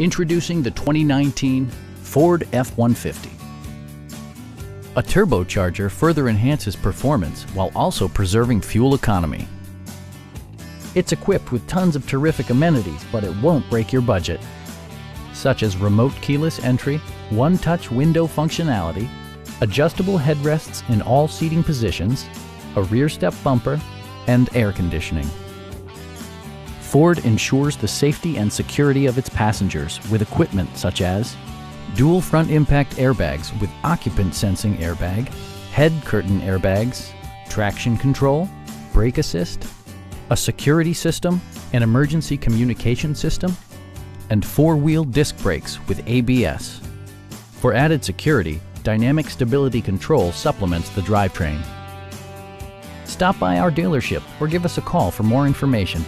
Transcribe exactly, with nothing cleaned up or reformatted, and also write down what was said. Introducing the twenty nineteen Ford F one fifty. A turbocharger further enhances performance while also preserving fuel economy. It's equipped with tons of terrific amenities, but it won't break your budget, such as remote keyless entry, one-touch window functionality, adjustable headrests in all seating positions, a rear step bumper, and air conditioning. Ford ensures the safety and security of its passengers with equipment such as dual front impact airbags with occupant sensing airbag, head curtain airbags, traction control, brake assist, a security system, an emergency communication system, and four-wheel disc brakes with A B S. For added security, dynamic stability control supplements the drivetrain. Stop by our dealership or give us a call for more information.